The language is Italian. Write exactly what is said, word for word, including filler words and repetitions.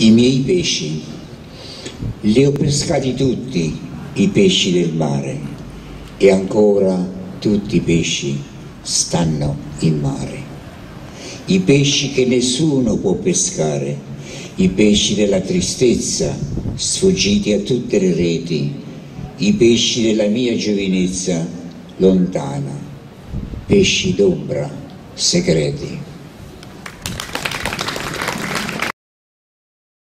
i miei pesci, li ho pescati tutti i pesci del mare, e ancora tutti i pesci stanno in mare. I pesci che nessuno può pescare, i pesci della tristezza, sfuggiti a tutte le reti, i pesci della mia giovinezza lontana, pesci d'ombra, segreti.